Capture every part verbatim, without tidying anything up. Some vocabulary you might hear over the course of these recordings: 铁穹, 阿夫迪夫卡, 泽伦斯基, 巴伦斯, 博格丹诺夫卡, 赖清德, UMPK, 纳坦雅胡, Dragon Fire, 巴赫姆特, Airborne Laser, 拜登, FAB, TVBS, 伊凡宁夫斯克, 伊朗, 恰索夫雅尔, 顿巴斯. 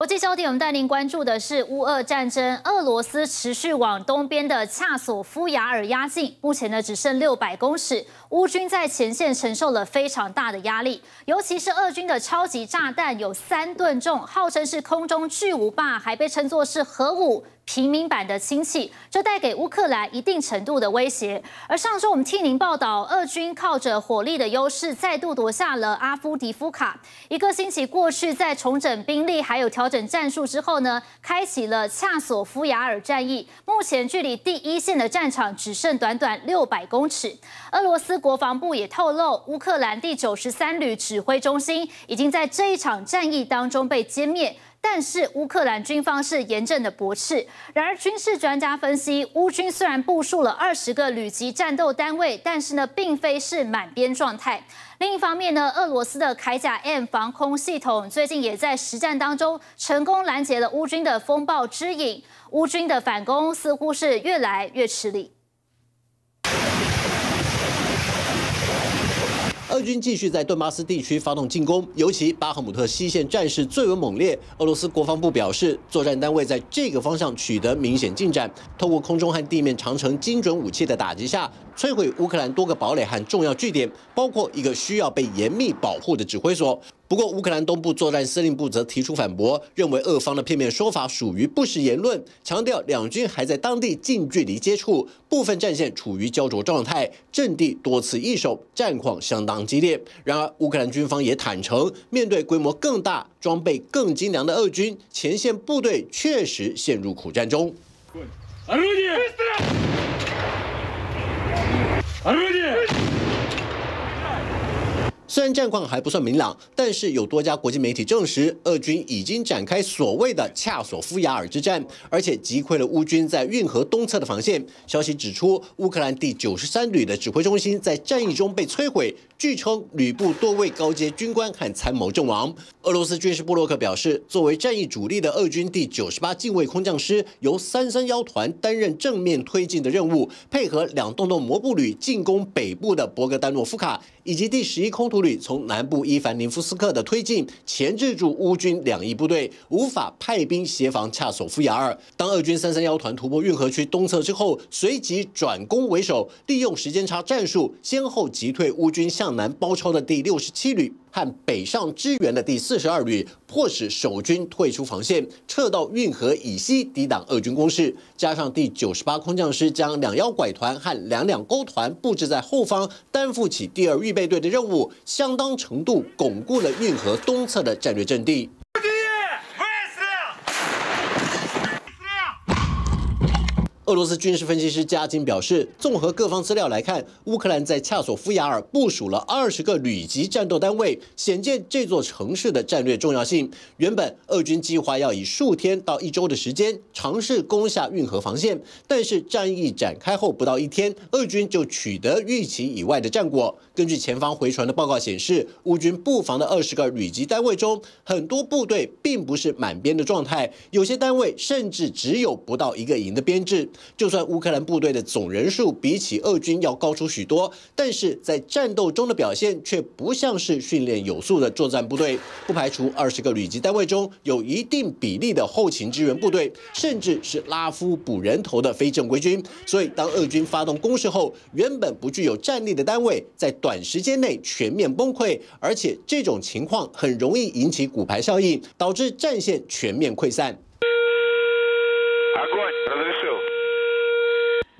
国际焦点，我们带您关注的是乌俄战争。俄罗斯持续往东边的恰索夫雅尔压境，目前呢只剩六百公尺。乌军在前线承受了非常大的压力，尤其是俄军的超级炸弹有三吨重，号称是空中巨无霸，还被称作是核武平民版的亲戚，这带给乌克兰一定程度的威胁。而上周我们替您报道，俄军靠着火力的优势再度夺下了阿夫迪夫卡。一个星期过去，在重整兵力还有调。 调整战术之后呢，开启了恰索夫雅尔战役。目前距离第一线的战场只剩短短六百公尺。俄罗斯国防部也透露，乌克兰第九十三旅指挥中心已经在这一场战役当中被歼灭。 但是乌克兰军方是严正的驳斥。然而，军事专家分析，乌军虽然部署了二十个旅级战斗单位，但是呢，并非是满编状态。另一方面呢，俄罗斯的铠甲 M 防空系统最近也在实战当中成功拦截了乌军的风暴之影。乌军的反攻似乎是越来越吃力。 俄军继续在顿巴斯地区发动进攻，尤其巴赫姆特西线战事最为猛烈。俄罗斯国防部表示，作战单位在这个方向取得明显进展，通过空中和地面长程精准武器的打击下，摧毁乌克兰多个堡垒和重要据点，包括一个需要被严密保护的指挥所。 不过，乌克兰东部作战司令部则提出反驳，认为俄方的片面说法属于不实言论，强调两军还在当地近距离接触，部分战线处于焦灼状态，阵地多次易手，战况相当激烈。然而，乌克兰军方也坦承，面对规模更大、装备更精良的俄军，前线部队确实陷入苦战中。 虽然战况还不算明朗，但是有多家国际媒体证实，俄军已经展开所谓的恰索夫雅尔之战，而且击溃了乌军在运河东侧的防线。消息指出，乌克兰第九十三旅的指挥中心在战役中被摧毁，据称旅部多位高阶军官和参谋阵亡。俄罗斯军事部洛克表示，作为战役主力的俄军第九十八近卫空降师由三三幺团担任正面推进的任务，配合两栋栋摩步旅进攻北部的博格丹诺夫卡，以及第十一空土。 从南部伊凡宁夫斯克的推进，钳制住乌军两翼部队，无法派兵协防恰索夫雅尔。当俄军三三幺团突破运河区东侧之后，随即转攻为守，利用时间差战术，先后击退乌军向南包抄的第六十七旅和北上支援的第四十二旅，迫使守军退出防线，撤到运河以西抵挡俄军攻势。加上第九十八空降师将两幺拐团和两两钩团布置在后方，担负起第二预备队的任务。 相当程度巩固了运河东侧的战略阵地。俄罗斯军事分析师加金表示，综合各方资料来看，乌克兰在恰索夫雅尔部署了二十个旅级战斗单位，显见这座城市的战略重要性。原本俄军计划要以数天到一周的时间尝试攻下运河防线，但是战役展开后不到一天，俄军就取得预期以外的战果。 根据前方回传的报告显示，乌军布防的二十个旅级单位中，很多部队并不是满编的状态，有些单位甚至只有不到一个营的编制。就算乌克兰部队的总人数比起俄军要高出许多，但是在战斗中的表现却不像是训练有素的作战部队。不排除二十个旅级单位中有一定比例的后勤支援部队，甚至是拉夫补人头的非正规军。所以，当俄军发动攻势后，原本不具有战力的单位在短 短时间内全面崩溃，而且这种情况很容易引起骨牌效应，导致战线全面溃散。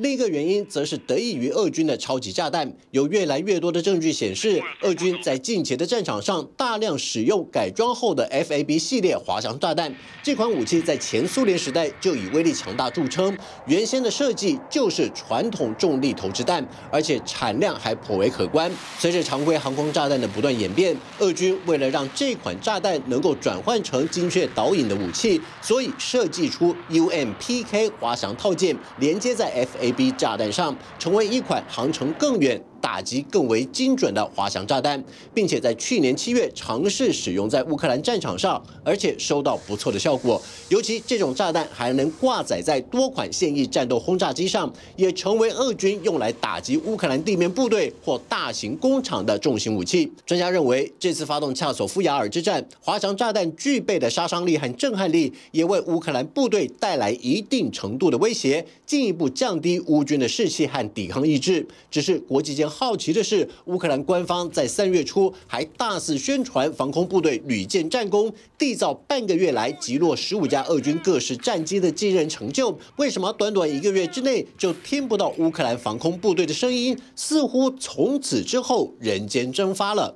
另一个原因则是得益于俄军的超级炸弹，有越来越多的证据显示，俄军在近期的战场上大量使用改装后的 F A B 系列滑翔炸弹。这款武器在前苏联时代就以威力强大著称，原先的设计就是传统重力投掷弹，而且产量还颇为可观。随着常规航空炸弹的不断演变，俄军为了让这款炸弹能够转换成精确导引的武器，所以设计出 U M P K 滑翔套件，连接在 F A B。 炸弹上，成为一款航程更远。打击更为精准的滑翔炸弹，并且在去年七月尝试使用在乌克兰战场上，而且收到不错的效果。尤其这种炸弹还能挂载在多款现役战斗轰炸机上，也成为俄军用来打击乌克兰地面部队或大型工厂的重型武器。专家认为，这次发动恰索夫雅尔之战，滑翔炸弹具备的杀伤力和震撼力，也为乌克兰部队带来一定程度的威胁，进一步降低乌军的士气和抵抗意志。只是国际间好奇的是，乌克兰官方在三月初还大肆宣传防空部队屡建战功，缔造半个月来击落十五架俄军各式战机的惊人成就。为什么短短一个月之内就听不到乌克兰防空部队的声音？似乎从此之后人间蒸发了。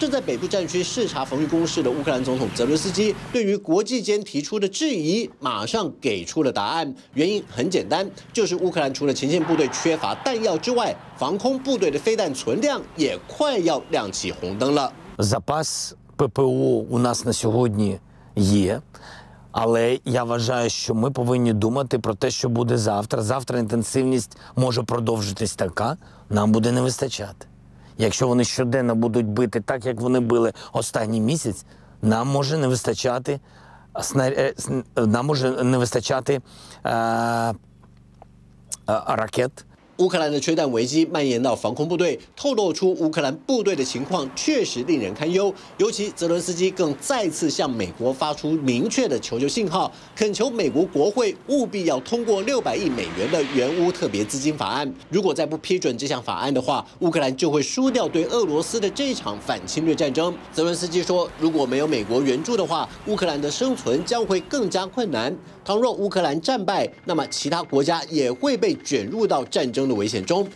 正在北部战区视察防御工事的乌克兰总统泽伦斯基，对于国际间提出的质疑，马上给出了答案。原因很简单，就是乌克兰除了前线部队缺乏弹药之外，防空部队的飞弹存量也快要亮起红灯了。Запас ППО у нас на сьогодні є, але я вважаю, що ми повинні думати про те, що буде завтра. Завтра інтенсивність може продовжитись така, нам буде не вистачати. Якщо вони щоденно будуть бити так, як вони били останній місяць, нам може не вистачати, нам може не вистачати а, а, ракет. 乌克兰的缺弹危机蔓延到防空部队，透露出乌克兰部队的情况确实令人堪忧。尤其泽伦斯基更再次向美国发出明确的求救信号，恳求美国国会务必要通过六百亿美元的援乌特别资金法案。如果再不批准这项法案的话，乌克兰就会输掉对俄罗斯的这场反侵略战争。泽伦斯基说，如果没有美国援助的话，乌克兰的生存将会更加困难。倘若乌克兰战败，那么其他国家也会被卷入到战争 的危险中。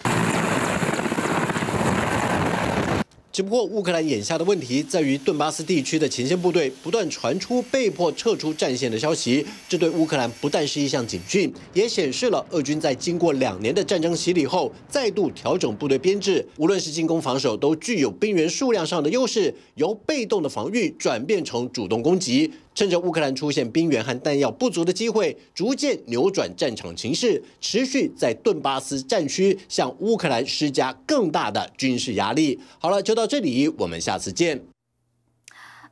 只不过，乌克兰眼下的问题在于顿巴斯地区的前线部队不断传出被迫撤出战线的消息，这对乌克兰不但是一项警讯，也显示了俄军在经过两年的战争洗礼后，再度调整部队编制，无论是进攻防守都具有兵员数量上的优势，由被动的防御转变成主动攻击，趁着乌克兰出现兵员和弹药不足的机会，逐渐扭转战场情势，持续在顿巴斯战区向乌克兰施加更大的军事压力。好了，就到 到这里，我们下次见。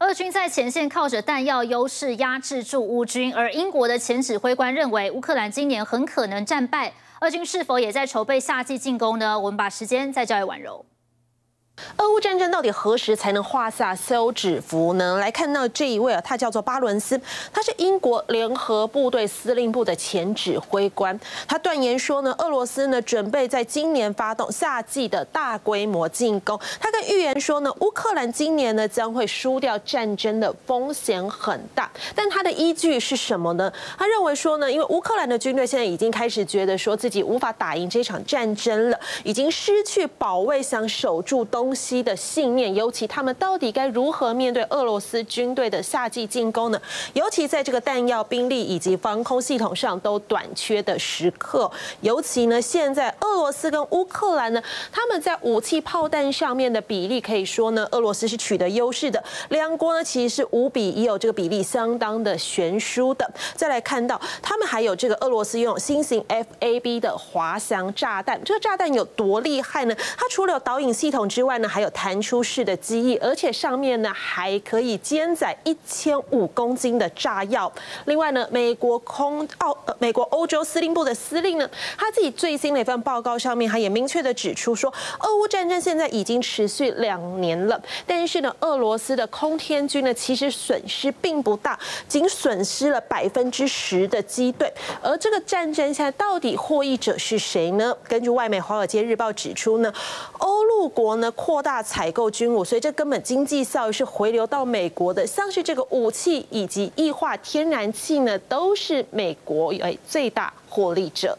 俄军在前线靠着弹药优势压制住乌军，而英国的前指挥官认为，乌克兰今年很可能战败。俄军是否也在筹备夏季进攻呢？我们把时间再交给婉柔。 俄乌战争到底何时才能画下休止符呢？来看到这一位啊，他叫做巴伦斯，他是英国联合部队司令部的前指挥官。他断言说呢，俄罗斯呢准备在今年发动夏季的大规模进攻。他更预言说呢，乌克兰今年呢将会输掉战争的风险很大。但他的依据是什么呢？他认为说呢，因为乌克兰的军队现在已经开始觉得说自己无法打赢这场战争了，已经失去保卫想守住东 东西的信念，尤其他们到底该如何面对俄罗斯军队的夏季进攻呢？尤其在这个弹药、兵力以及防空系统上都短缺的时刻，尤其呢，现在俄罗斯跟乌克兰呢，他们在武器炮弹上面的比例可以说呢，俄罗斯是取得优势的。两国呢其实是五比一，有这个比例相当的悬殊的。再来看到他们还有这个俄罗斯拥有新型 F A B 的滑翔炸弹，这个炸弹有多厉害呢？它除了有导引系统之外， 还有弹出式的机翼，而且上面呢还可以肩载一千五公斤的炸药。另外呢，美国空澳、呃、美国欧洲司令部的司令呢，他自己最新的一份报告上面，他也明确的指出说，俄乌战争现在已经持续两年了，但是呢，俄罗斯的空天军呢其实损失并不大，仅损失了百分之十的机队。而这个战争现在到底获益者是谁呢？根据外媒《华尔街日报》指出呢，欧陆国呢 扩大采购军武，所以这根本经济效益是回流到美国的。像是这个武器以及液化天然气呢，都是美国诶最大获利者。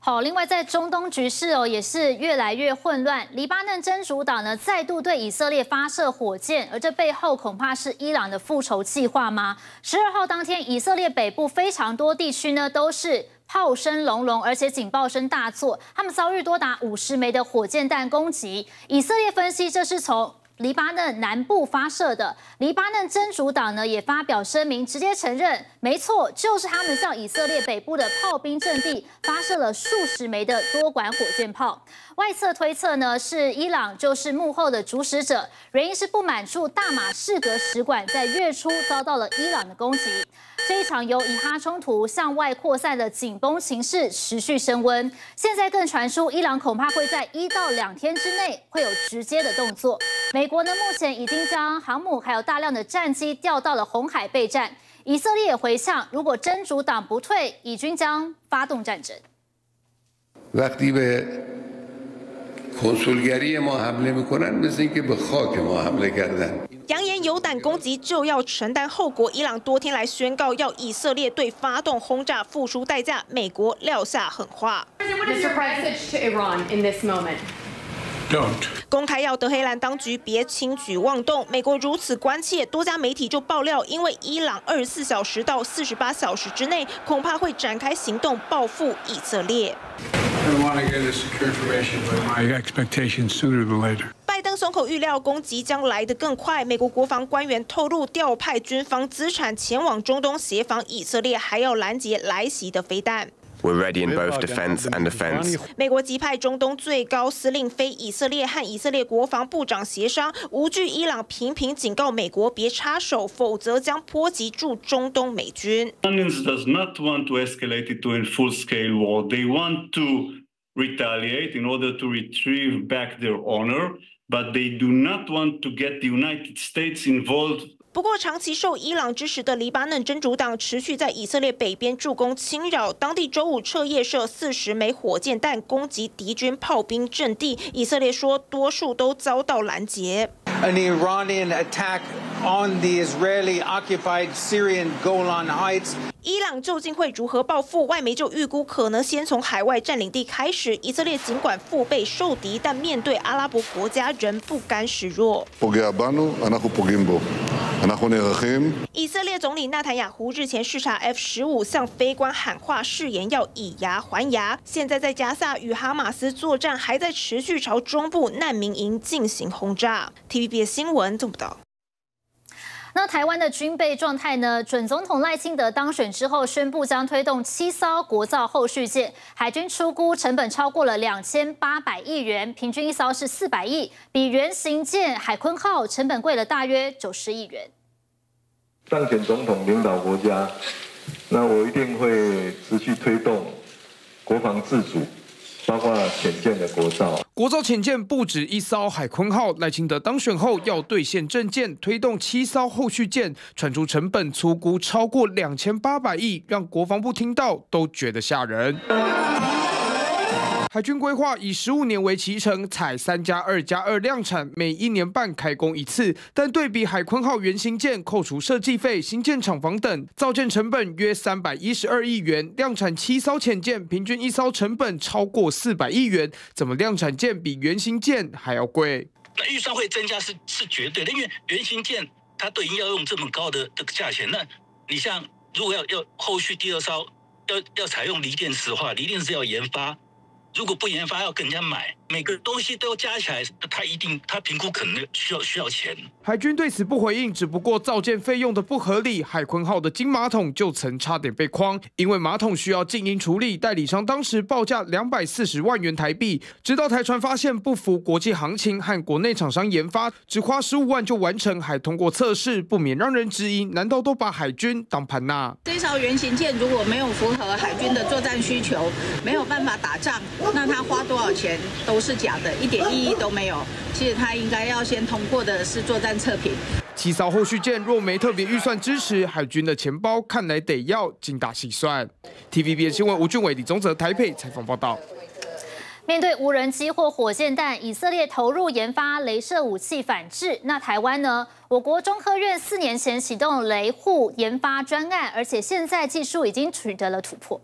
好，另外在中东局势哦也是越来越混乱。黎巴嫩真主党呢再度对以色列发射火箭，而这背后恐怕是伊朗的复仇计划吗？十二号当天，以色列北部非常多地区呢都是 炮声隆隆，而且警报声大作。他们遭遇多达五十枚的火箭弹攻击。以色列分析，这是从黎巴嫩南部发射的。黎巴嫩真主党呢也发表声明，直接承认，没错，就是他们向以色列北部的炮兵阵地发射了数十枚的多管火箭炮。外侧推测呢是伊朗就是幕后的主使者，原因是不满驻大马士革使馆在月初遭到了伊朗的攻击。这一场由以哈冲突向外扩散的紧绷情势持续升温，现在更传出伊朗恐怕会在一到两天之内会有直接的动作。美国呢目前已经将航母还有大量的战机调到了红海备战，以色列也回呛，如果真主党不退，以军将发动战争。وقتی به کنسولگری ما حمله میکنن مثل اینکه به خاک ما حمله کردن. 扬言有胆攻击就要承担后果。伊朗多天来宣告要以色列对发动轰炸付出代价，美国撂下狠话。公开要德黑兰当局别轻举妄动。美国如此关切，多家媒体就爆料，因为伊朗二十四小时到四十八小时之内，恐怕会展开行动报复以色列。 拜登松口预料攻击将来得更快。美国国防官员透露，调派军方资产前往中东协防以色列，还要拦截来袭的飞弹。 We're ready in both defense and defense. 美国急派中东最高司令非以色列和以色列国防部长协商，无惧伊朗频频警告美国别插手，否则将波及驻中东美军。 retaliate in order to retrieve back their honor, but they do not want to get the United States involved. 不过，长期受伊朗支持的黎巴嫩真主党持续在以色列北边助攻侵扰。当地周五彻夜射四十枚火箭弹攻击敌军炮兵阵地，以色列说多数都遭到拦截。 An Iranian attack on the Israeli-occupied Syrian Golan Heights. 伊朗究竟会如何报复？外媒就预估可能先从海外占领地开始。以色列尽管腹背受敌，但面对阿拉伯国家仍不甘示弱。以色列总理纳坦雅胡日前视察 F 十五，向飞官喊话，誓言要以牙还牙。现在在加萨与哈马斯作战，还在持续朝中部难民营进行轰炸。 T V B 新闻做不到。 那台湾的军备状态呢？准总统赖清德当选之后，宣布将推动七艘国造后续舰，海军出估成本超过了两千八百亿元，平均一艘是四百亿，比原型舰海鲲号成本贵了大约九十亿元。当选总统领导国家，那我一定会持续推动国防自主。 包括潜舰的国造，国造潜舰不止一艘海鲲号。赖清德当选后要兑现政见，推动七艘后续舰，传出成本粗估超过两千八百亿，让国防部听到都觉得吓人。海军规划以十五年为期程，采三加二加二量产，每一年半开工一次。但对比海鲲号原型舰，扣除设计费、新建厂房等，造舰成本约三百一十二亿元，量产七艘潜舰，平均一艘成本超过四百亿元。怎么量产舰比原型舰还要贵？那预算会增加是是绝对的，因为原型舰它都已经要用这么高的这个价钱。那你像如果要要后续第二艘要要采用锂电池的话，锂电池要研发。 如果不研发，要跟人家买，每个东西都加起来，他一定他评估可能需要需要钱。海军对此不回应，只不过造舰费用的不合理，海鲲号的金马桶就曾差点被框，因为马桶需要静音处理，代理商当时报价两百四十万元台币，直到台船发现不符国际行情和国内厂商研发，只花十五万就完成，还通过测试，不免让人质疑，难道都把海军当盘呐？这艘原型舰如果没有符合海军的作战需求，没有办法打仗。 那他花多少钱都是假的，一点意义都没有。其实他应该要先通过的是作战测评。七艘后续舰若没特别预算支持，海军的钱包看来得要精打细算。T V B 新闻吴俊伟、李宗泽台北采访报道。 面对无人机或火箭弹，以色列投入研发雷射武器反制。那台湾呢？我国中科院四年前启动雷护研发专案，而且现在技术已经取得了突破。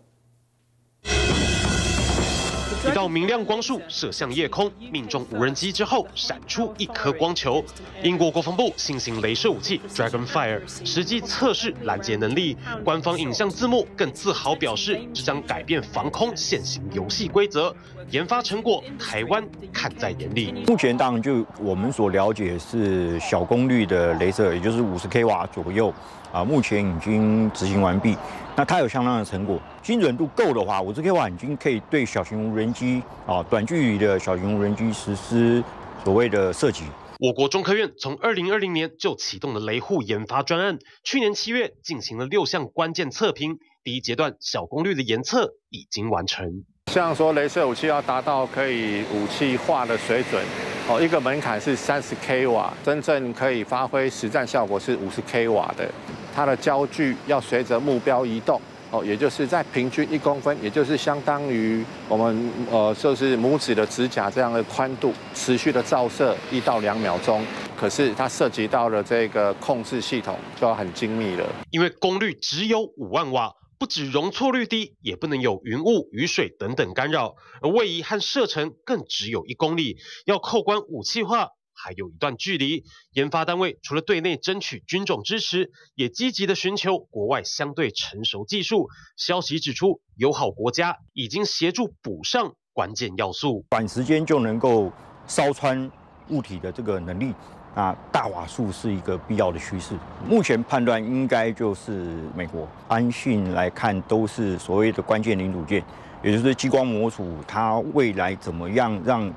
一道明亮光束射向夜空，命中无人机之后，闪出一颗光球。英国国防部新型雷射武器 Dragon Fire 实际测试拦截能力，官方影像字幕更自豪表示，这将改变防空现行游戏规则。研发成果，台湾看在眼里。目前当然就我们所了解是小功率的雷射，也就是五十 k 瓦左右啊，目前已经执行完毕。 那它有相当的成果，精准度够的话，五十 k 瓦已经可以对小型无人机啊、短距离的小型无人机实施所谓的射击。我国中科院从二零二零年就启动了雷护研发专案，去年七月进行了六项关键测评，第一阶段小功率的研测已经完成。像说雷射武器要达到可以武器化的水准，哦，一个门槛是三十 k 瓦，真正可以发挥实战效果是五十 k 瓦的。 它的焦距要随着目标移动，哦，也就是在平均一公分，也就是相当于我们呃就是拇指的指甲这样的宽度，持续的照射一到两秒钟。可是它涉及到了这个控制系统，就要很精密了。因为功率只有五万瓦，不止容错率低，也不能有云雾、雨水等等干扰，而位移和射程更只有一公里，要扣关武器化。 还有一段距离，研发单位除了对内争取军种支持，也积极的寻求国外相对成熟技术。消息指出，友好国家已经协助补上关键要素，短时间就能够烧穿物体的这个能力。啊，大瓦数是一个必要的趋势。目前判断应该就是美国安信来看，都是所谓的关键零组件，也就是激光模组，它未来怎么样让。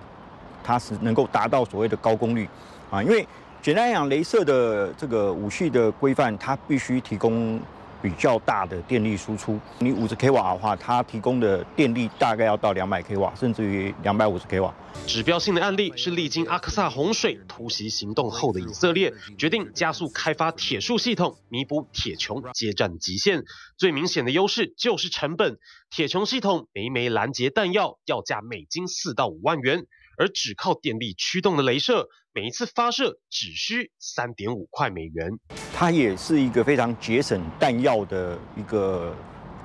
它是能够达到所谓的高功率，啊，因为简单讲，雷射的这个武器的规范，它必须提供比较大的电力输出。你五十 k 瓦的话，它提供的电力大概要到两百 k 瓦，甚至于两百五十 k 瓦。指标性的案例是历经阿克萨洪水突袭行动后的以色列，决定加速开发铁树系统，弥补铁穹接战极限。最明显的优势就是成本，铁穹系统每枚拦截弹药要价美金四到五万元。 而只靠电力驱动的雷射，每一次发射只需 三点五 块美元。它也是一个非常节省弹药的一个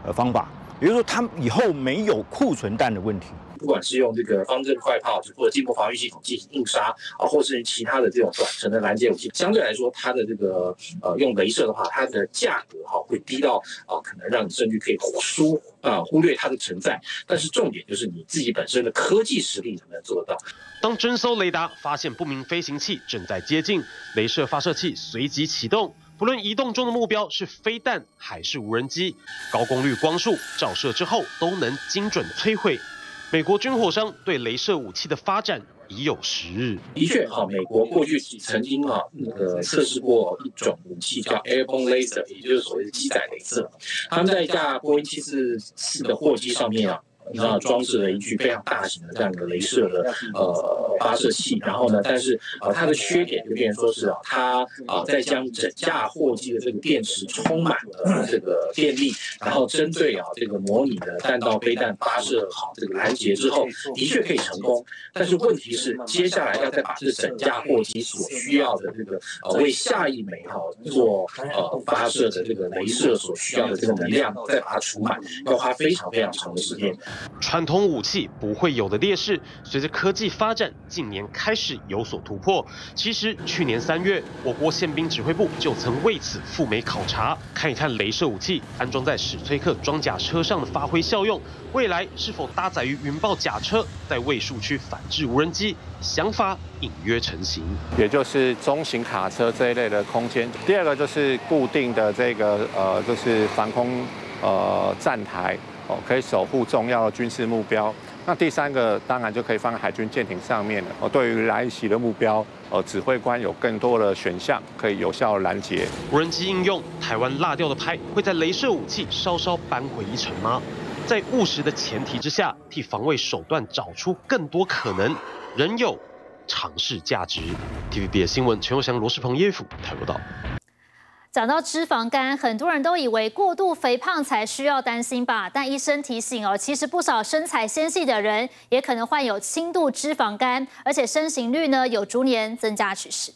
呃方法，也就是说，它以后没有库存弹的问题。不管是用这个方阵快炮或者进步防御系统进行硬杀啊，或是其他的这种短程的拦截武器，相对来说，它的这个呃用雷射的话，它的价格哈、啊、会低到啊，可能让你甚至可以疏。 啊，忽略它的存在，但是重点就是你自己本身的科技实力能不能做得到。当侦搜雷达发现不明飞行器正在接近，雷射发射器随即启动，不论移动中的目标是飞弹还是无人机，高功率光束照射之后都能精准摧毁。美国军火商对雷射武器的发展。 已有时日。的确啊，美国过去曾经啊，那个测试过一种武器叫 Airborne Laser， 也就是所谓的机载雷射。他们在一架波音七四四的货机上面啊，那装置了一具非常大型的这样的雷射的呃发射器。然后呢，但是啊，它的缺点就变成说是啊，它啊在将整架货机的这个电池充满了这个电力，然后针对啊这个模拟的弹道飞弹发射好这个拦截之后，的确可以成功。 但是问题是，接下来要再把这整架货机所需要的这个呃为下一枚哈做呃发射的这个雷射所需要的这个能量，再把它储满，要花非常非常长的时间。传统武器不会有的劣势，随着科技发展，近年开始有所突破。其实去年三月，我国宪兵指挥部就曾为此赴美考察，看一看雷射武器安装在史崔克装甲车上的发挥效用，未来是否搭载于云豹甲车，在卫戍区反。 至无人机想法隐约成型，也就是中型卡车这一类的空间。第二个就是固定的这个呃，就是防空呃站台哦，可以守护重要的军事目标。那第三个当然就可以放在海军舰艇上面了。哦，对于来袭的目标，呃，指挥官有更多的选项可以有效拦截。无人机应用，台湾落掉的拍会在雷射武器稍稍扳回一城吗？ 在务实的前提之下，替防卫手段找出更多可能，仍有尝试价值。T V B S 新闻陈佑祥、罗世鹏、叶甫台报道。讲到脂肪肝，很多人都以为过度肥胖才需要担心吧？但医生提醒哦，其实不少身材纤细的人也可能患有轻度脂肪肝，而且盛行率呢有逐年增加趋势。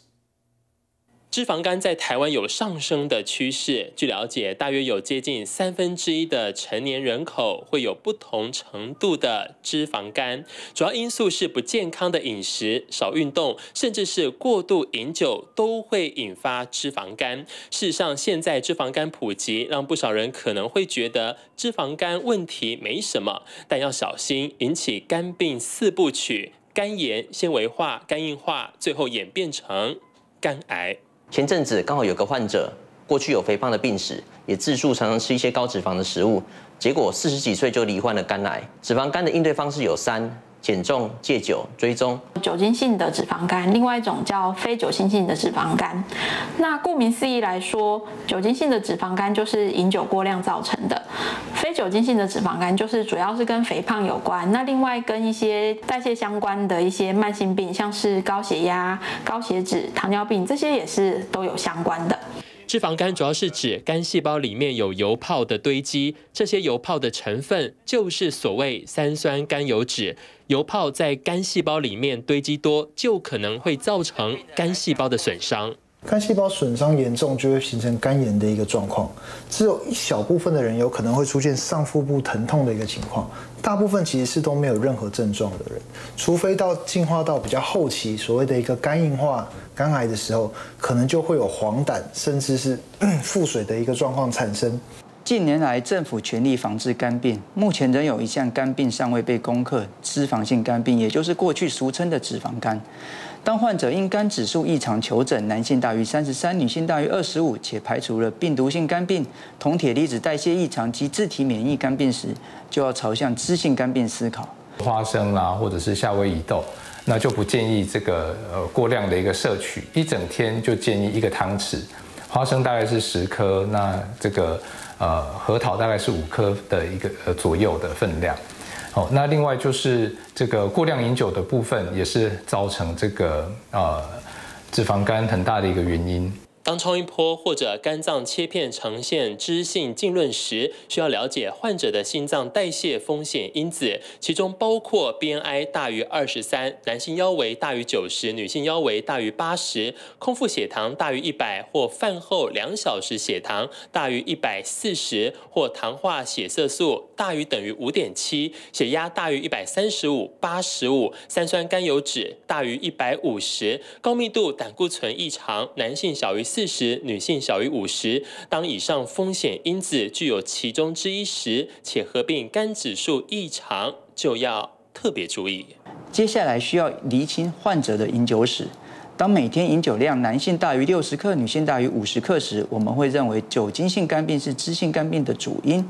脂肪肝在台湾有上升的趋势。据了解，大约有接近三分之一的成年人口会有不同程度的脂肪肝，主要因素是不健康的饮食、少运动，甚至是过度饮酒都会引发脂肪肝。事实上，现在脂肪肝普及，让不少人可能会觉得脂肪肝问题没什么，但要小心引起肝病四部曲：肝炎、纤维化、肝硬化，最后演变成肝癌。 前阵子刚好有个患者，过去有肥胖的病史，也自述常常吃一些高脂肪的食物，结果四十几岁就罹患了肝癌。脂肪肝的应对方式有三：减重、戒酒、追踪。酒精性的脂肪肝，另外一种叫非酒精性的脂肪肝。那顾名思义来说，酒精性的脂肪肝就是饮酒过量造成的。 非酒精性的脂肪肝就是主要是跟肥胖有关，那另外跟一些代谢相关的一些慢性病，像是高血压、高血脂、糖尿病这些也是都有相关的。 脂肪肝主要是指肝细胞里面有油泡的堆积，这些油泡的成分就是所谓三酸甘油酯。油泡在肝细胞里面堆积多，就可能会造成肝细胞的损伤。 肝细胞损伤严重，就会形成肝炎的一个状况。只有一小部分的人有可能会出现上腹部疼痛的一个情况，大部分其实是都没有任何症状的人，除非到进化到比较后期，所谓的一个肝硬化、肝癌的时候，可能就会有黄疸，甚至是腹水的一个状况产生。 近年来，政府全力防治肝病，目前仍有一项肝病尚未被攻克——脂肪性肝病，也就是过去俗称的脂肪肝。当患者因肝指数异常求诊，男性大于三十三，女性大于二十五，且排除了病毒性肝病、铜铁离子代谢异常及自体免疫肝病时，就要朝向脂性肝病思考。花生啦、啊，或者是夏威夷豆，那就不建议这个呃过量的一个摄取，一整天就建议一个汤匙。 花生大概是十颗，那这个呃核桃大概是五颗的一个呃左右的分量。哦，那另外就是这个过量饮酒的部分，也是造成这个呃脂肪肝很大的一个原因。 当超音波或者肝脏切片呈现脂性浸润时，需要了解患者的心脏代谢风险因子，其中包括 B N I 大于 二十三， 男性腰围大于 九十， 女性腰围大于 八十， 空腹血糖大于 一百 或饭后两小时血糖大于 一百四十， 或糖化血色素大于等于 五点七， 血压大于 一百三十五 八十五， 三酸甘油酯大于 一百五十， 高密度胆固醇异常，男性小于 四十，女性小于五十。当以上风险因子具有其中之一时，且合并肝指数异常，就要特别注意。接下来需要厘清患者的饮酒史。当每天饮酒量男性大于六十克，女性大于五十克时，我们会认为酒精性肝病是脂性肝病的主因。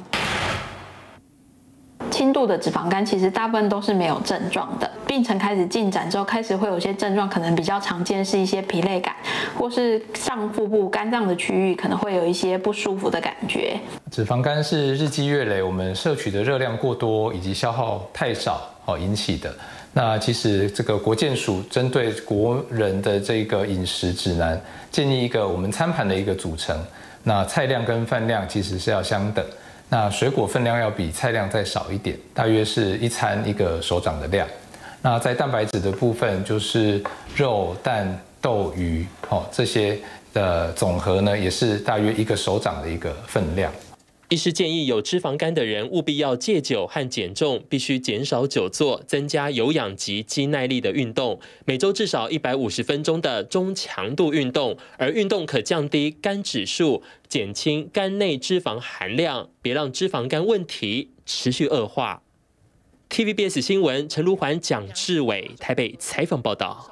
轻度的脂肪肝其实大部分都是没有症状的，病程开始进展之后，开始会有些症状，可能比较常见是一些疲累感，或是上腹部肝脏的区域可能会有一些不舒服的感觉。脂肪肝是日积月累，我们摄取的热量过多以及消耗太少哦引起的。那其实这个国健署针对国人的这个饮食指南，建议一个我们餐盘的一个组成，那菜量跟饭量其实是要相等。 那水果分量要比菜量再少一点，大约是一餐一个手掌的量。那在蛋白质的部分，就是肉、蛋、豆、鱼哦这些的总和呢，也是大约一个手掌的一个分量。 医师建议有脂肪肝的人务必要戒酒和减重，必须减少久坐，增加有氧及肌耐力的运动，每周至少一百五十分钟的中强度运动，而运动可降低肝指数，减轻肝内脂肪含量，别让脂肪肝问题持续恶化。T V B S 新闻陈如环、蒋志伟台北采访报道。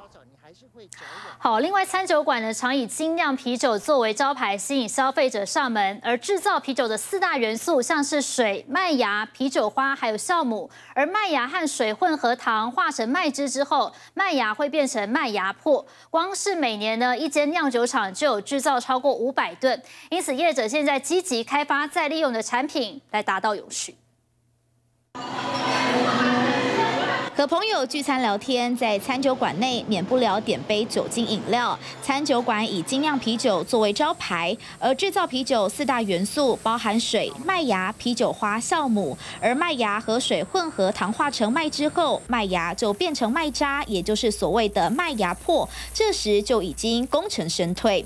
好，另外餐酒馆呢常以精酿啤酒作为招牌，吸引消费者上门。而制造啤酒的四大元素，像是水、麦芽、啤酒花，还有酵母。而麦芽和水混合糖化成麦汁之后，麦芽会变成麦芽粕。光是每年呢，一间酿酒厂就有制造超过五百吨。因此，业者现在积极开发再利用的产品，来达到永续。和朋友聚餐聊天，在餐酒馆内免不了点杯酒精饮料。餐酒馆以精酿啤酒作为招牌，而制造啤酒四大元素包含水、麦芽、啤酒花、酵母。而麦芽和水混合糖化成麦之后，麦芽就变成麦渣，也就是所谓的麦芽粕。这时就已经功成身退。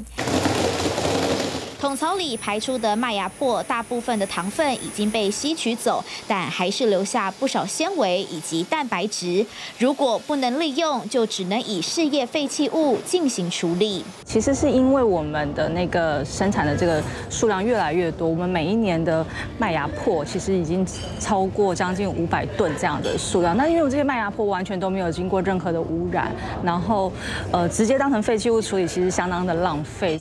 桶槽里排出的麦芽粕，大部分的糖分已经被吸取走，但还是留下不少纤维以及蛋白质。如果不能利用，就只能以事业废弃物进行处理。其实是因为我们的那个生产的这个数量越来越多，我们每一年的麦芽粕其实已经超过将近五百吨这样的数量。那因为我这些麦芽粕完全都没有经过任何的污染，然后呃直接当成废弃物处理，其实相当的浪费。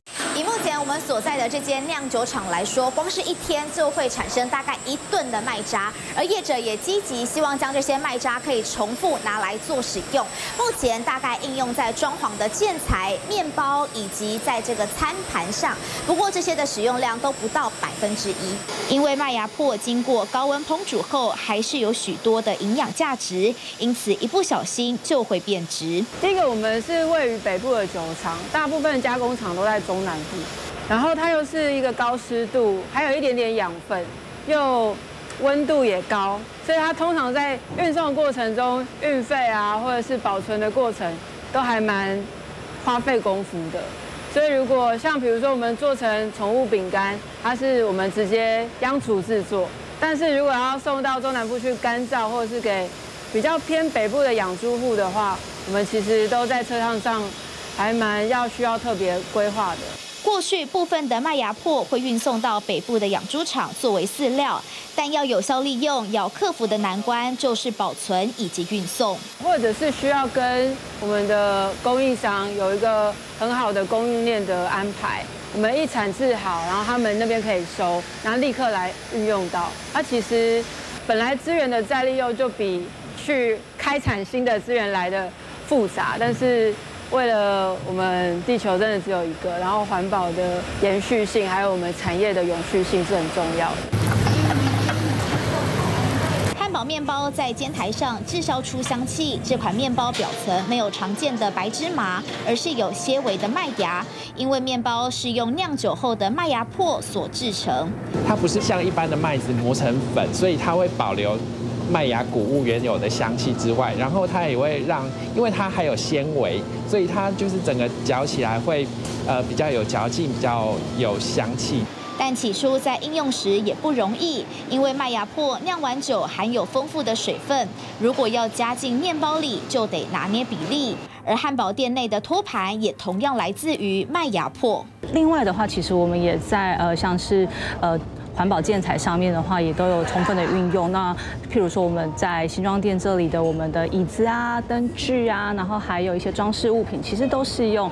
我们所在的这间酿酒厂来说，光是一天就会产生大概一吨的麦渣，而业者也积极希望将这些麦渣可以重复拿来做使用。目前大概应用在装潢的建材、面包以及在这个餐盘上，不过这些的使用量都不到百分之一。因为麦芽粕经过高温烹煮后，还是有许多的营养价值，因此一不小心就会变质。第一个，我们是位于北部的酒厂，大部分加工厂都在中南部。 然后它又是一个高湿度，还有一点点养分，又温度也高，所以它通常在运送的过程中，运费啊，或者是保存的过程，都还蛮花费功夫的。所以如果像比如说我们做成宠物饼干，它是我们直接央厨制作，但是如果要送到中南部去干燥，或者是给比较偏北部的养猪户的话，我们其实都在车辆上还蛮要需要特别规划的。 过去部分的麦芽粕会运送到北部的养猪场作为饲料，但要有效利用，要克服的难关就是保存以及运送，或者是需要跟我们的供应商有一个很好的供应链的安排。我们一产制好，然后他们那边可以收，然后立刻来运用到。它其实本来资源的再利用就比去开采新的资源来的复杂，但是。 为了我们地球真的只有一个，然后环保的延续性，还有我们产业的永续性是很重要的。汉堡面包在煎台上炙烧出香气，这款面包表层没有常见的白芝麻，而是有些微的麦芽，因为面包是用酿酒后的麦芽粕所制成。它不是像一般的麦子磨成粉，所以它会保留。 麦芽谷物原有的香气之外，然后它也会让，因为它还有纤维，所以它就是整个嚼起来会，呃，比较有嚼劲，比较有香气。但起初在应用时也不容易，因为麦芽粕酿完酒含有丰富的水分，如果要加进面包里，就得拿捏比例。 而汉堡店内的托盘也同样来自于麦芽粕。另外的话，其实我们也在呃，像是呃环保建材上面的话，也都有充分的运用。那譬如说我们在新庄店这里的我们的椅子啊、灯具啊，然后还有一些装饰物品，其实都是用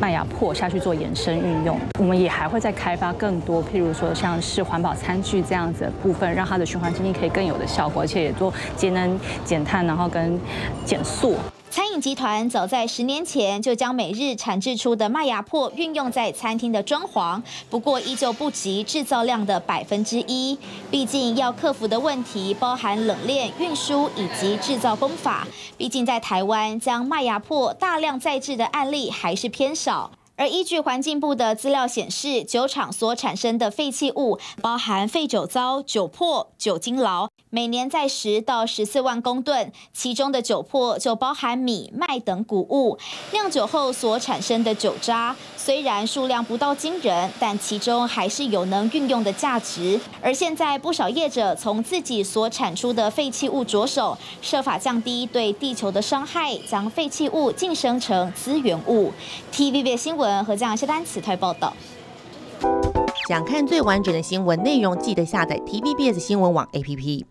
麦芽粕下去做延伸运用。我们也还会再开发更多，譬如说像是环保餐具这样子的部分，让它的循环经济可以更有的效果，而且也做节能减碳，然后跟减速。 餐饮集团早在十年前就将每日产制出的麦芽粕运用在餐厅的装潢，不过依旧不及制造量的百分之一。毕竟要克服的问题包含冷链、运输以及制造工法。毕竟在台湾将麦芽粕大量再制的案例还是偏少。 而依据环境部的资料显示，酒厂所产生的废弃物包含废酒糟、酒粕、酒精醪，每年在十到十四万公吨，其中的酒粕就包含米、麦等谷物。酿酒后所产生的酒渣，虽然数量不到惊人，但其中还是有能运用的价值。而现在不少业者从自己所产出的废弃物着手，设法降低对地球的伤害，将废弃物晋升成资源物。T V B 新闻。 和这样些单词台报道。想看最完整的新闻内容，记得下载 T V B S 新闻网 A P P。